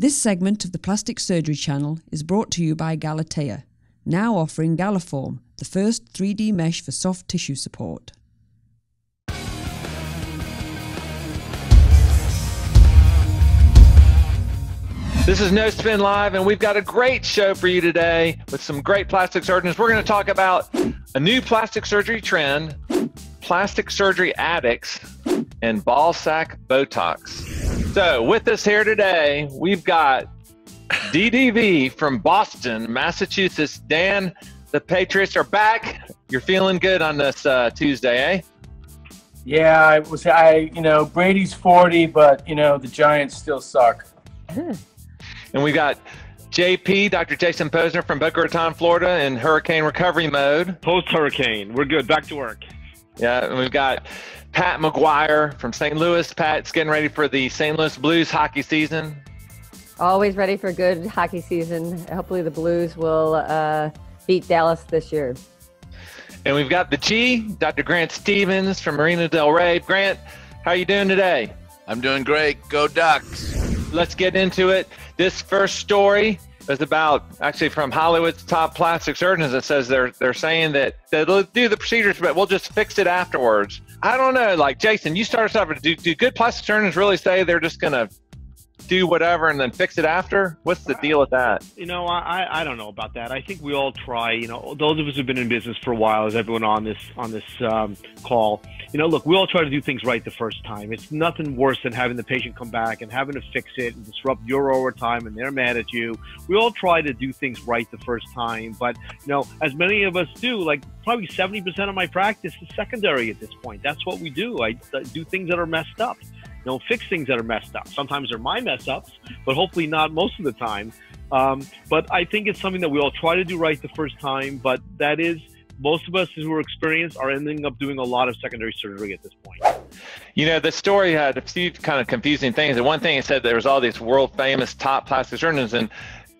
This segment of the Plastic Surgery Channel is brought to you by Galatea, now offering Galiform, the first 3D mesh for soft tissue support. This is No Spin Live, and we've got a great show for you today with some great plastic surgeons. We're going to talk about a new plastic surgery trend, plastic surgery addicts, and ball sack Botox. So with us here today, we've got DDV from Boston, Massachusetts. Dan, the Patriots are back. You're feeling good on this Tuesday, eh? Yeah, you know, Brady's 40, but, you know, the Giants still suck. And we've got JP, Dr. Jason Posner from Boca Raton, Florida, in hurricane recovery mode. Post-hurricane. We're good. Back to work. Yeah, and we've got Pat McGuire from St. Louis. Pat's getting ready for the St. Louis Blues hockey season. Always ready for good hockey season. Hopefully the Blues will beat Dallas this year. And we've got the G, Dr. Grant Stevens from Marina Del Rey. Grant, how are you doing today? I'm doing great. Go Ducks. Let's get into it. This first story is about, actually from Hollywood's top plastic surgeons, that says they're saying that they'll do the procedures, but we'll just fix it afterwards. I don't know, like, Jason, you started off with, do good plastic surgeons really say they're just going to do whatever and then fix it after? What's the deal with that? You know, I don't know about that. I think we all try, you know, those of us who've been in business for a while, as everyone on this call, you know, look, we all try to do things right the first time. It's nothing worse than having the patient come back and having to fix it and disrupt your overtime, and they're mad at you. We all try to do things right the first time, but, you know, as many of us do, like probably 70% of my practice is secondary at this point. That's what we do. I do things that are messed up. You know, fix things that are messed up. Sometimes they're my mess ups, but hopefully not most of the time. But I think it's something that we all try to do right the first time, but that is, most of us who are experienced are ending up doing a lot of secondary surgery at this point. You know, the story had a few kind of confusing things. And one thing, it said there was all these world famous top plastic surgeons, and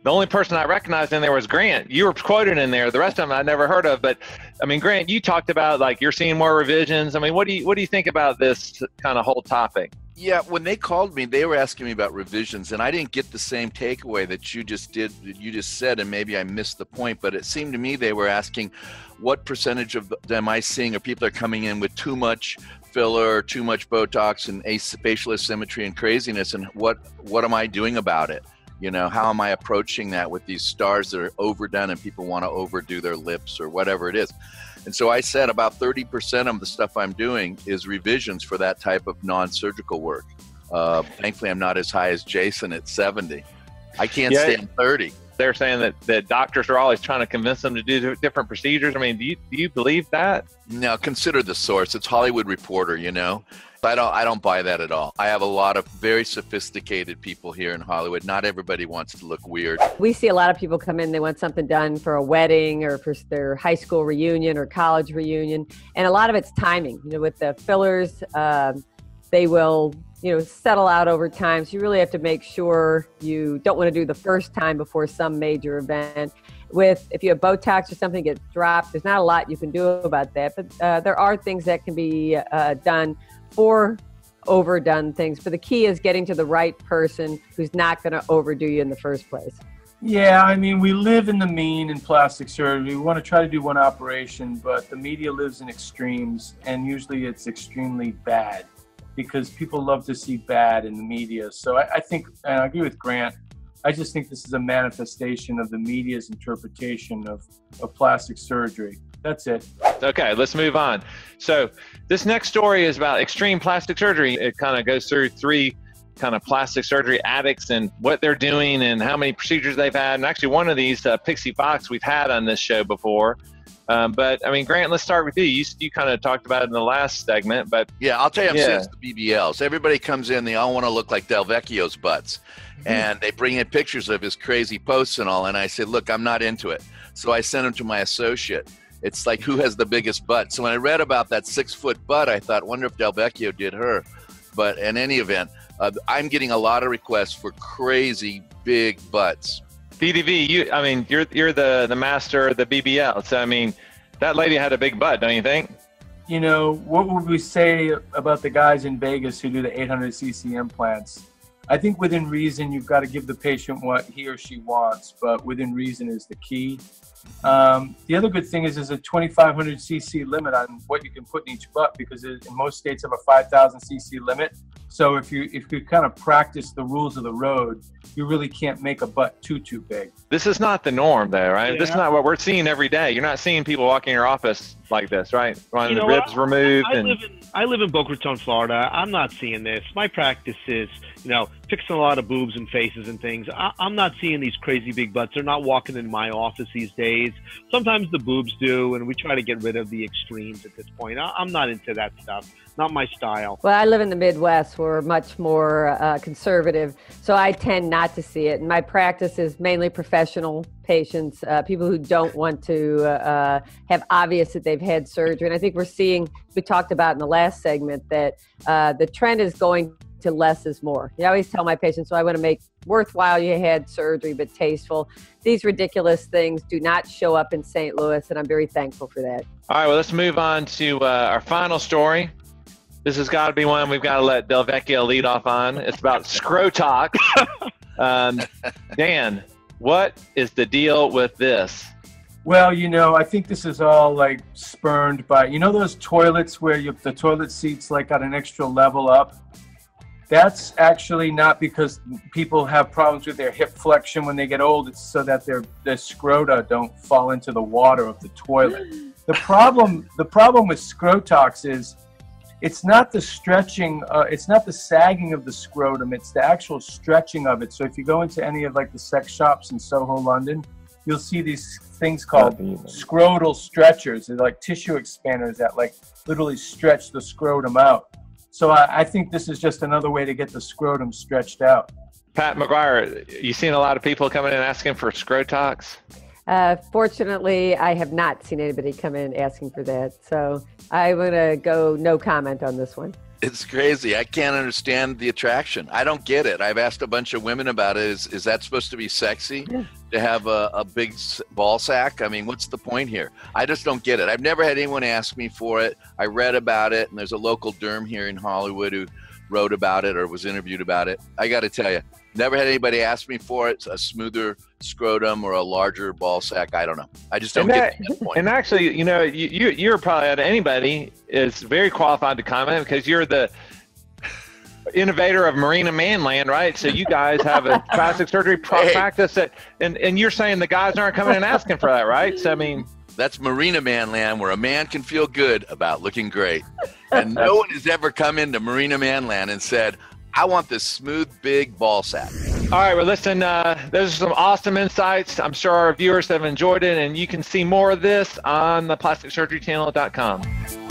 the only person I recognized in there was Grant. You were quoted in there. The rest of them I never heard of. But I mean, Grant, you talked about, like, you're seeing more revisions. I mean, what do you think about this kind of whole topic? Yeah, when they called me, they were asking me about revisions, and I didn't get the same takeaway that you just did, you just said, and maybe I missed the point, but it seemed to me they were asking what percentage of them I seeing are people that are coming in with too much filler, too much Botox, and facial asymmetry and craziness, and what am I doing about it? You know, how am I approaching that with these stars that are overdone and people want to overdo their lips or whatever it is? And so I said about 30% of the stuff I'm doing is revisions for that type of non-surgical work. Thankfully, I'm not as high as Jason at 70. I can't stand 30. They're saying that doctors are always trying to convince them to do different procedures. I mean, do you believe that? No, consider the source. It's Hollywood Reporter, you know. I don't buy that at all. I have a lot of very sophisticated people here in Hollywood. Not everybody wants to look weird. We see a lot of people come in, they want something done for a wedding or for their high school reunion or college reunion. And a lot of it's timing. You know, with the fillers, they will, you know, settle out over time. So you really have to make sure you don't want to do the first time before some major event. If you have Botox or something gets dropped, there's not a lot you can do about that. But there are things that can be done for overdone things, but the key is getting to the right person who's not going to overdo you in the first place. Yeah, I mean, we live in the mean in plastic surgery. We want to try to do one operation, but the media lives in extremes, and usually it's extremely bad because people love to see bad in the media. So I think, and I agree with Grant, I just think this is a manifestation of the media's interpretation of plastic surgery. That's it. Okay, let's move on. So this next story is about extreme plastic surgery. It kind of goes through three kind of plastic surgery addicts and what they're doing and how many procedures they've had. And actually one of these, Pixie Fox, we've had on this show before. But I mean, Grant, let's start with you. You kind of talked about it in the last segment, but yeah, I'll tell you, I've seen the BBLs. Everybody comes in, they all want to look like Delvecchio's butts, and they bring in pictures of his crazy posts and all. And I said, look, I'm not into it. So I sent them to my associate. It's like, who has the biggest butt? So when I read about that 6-foot butt, I thought, wonder if Delvecchio did her. But in any event, I'm getting a lot of requests for crazy big butts. DDV, you're the master of the BBL. So I mean, that lady had a big butt, don't you think? You know, what would we say about the guys in Vegas who do the 800cc implants? I think within reason, you've got to give the patient what he or she wants, but within reason is the key. The other good thing is there's a 2,500 cc limit on what you can put in each butt, because in most states have a 5,000 cc limit. So if you kind of practice the rules of the road, you really can't make a butt too big. This is not the norm though, right? Yeah. This is not what we're seeing every day. You're not seeing people walk in your office like this, right? Wanting the ribs removed. I live in Boca Raton, Florida. I'm not seeing this. My practice is, you know, fixing a lot of boobs and faces and things. I'm not seeing these crazy big butts. They're not walking in my office these days. Sometimes the boobs do, and we try to get rid of the extremes at this point. I'm not into that stuff. Not my style. Well, I live in the Midwest. We're much more conservative, so I tend not to see it. And my practice is mainly professional patients, people who don't want to have obvious that they've had surgery. And I think we're seeing, we talked about in the last segment, that the trend is going to less is more. I always tell my patients, so I want to make worthwhile you had surgery, but tasteful. These ridiculous things do not show up in St. Louis, and I'm very thankful for that. All right, well, let's move on to our final story. This has got to be one we've got to let Delvecchio lead off on. It's about Scrotox. Dan, what is the deal with this? Well, you know, I think this is all like spurned by, you know, those toilets where the toilet seat's like at an extra level up. That's actually not because people have problems with their hip flexion when they get old. It's so that their scrota don't fall into the water of the toilet. The problem with Scrotox is it's not the stretching, it's not the sagging of the scrotum, it's the actual stretching of it. So if you go into any of like the sex shops in Soho, London, you'll see these things called scrotal stretchers. They're like tissue expanders that like literally stretch the scrotum out. So I think this is just another way to get the scrotum stretched out. Pat McGuire, you seen a lot of people coming in asking for Scrotox? Fortunately, I have not seen anybody come in asking for that. So I'm going to go no comment on this one. It's crazy. I can't understand the attraction. I don't get it. I've asked a bunch of women about it. Is that supposed to be sexy to have a big ball sack? I mean, what's the point here? I just don't get it. I've never had anyone ask me for it. I read about it, and there's a local derm here in Hollywood who wrote about it or was interviewed about it. I got to tell you, never had anybody ask me for it. It's a smoother scrotum or a larger ball sack. I don't know. I just don't get that point. And actually, you know, you're probably out of anybody is very qualified to comment, because you're the innovator of Marina Manland, right? So you guys have a plastic surgery practice that, and you're saying the guys aren't coming and asking for that, right? So I mean, that's Marina Manland, where a man can feel good about looking great. And no one has ever come into Marina Manland and said, I want this smooth, big ball sack. All right, well, listen, those are some awesome insights. I'm sure our viewers have enjoyed it, and you can see more of this on the plasticsurgerychannel.com.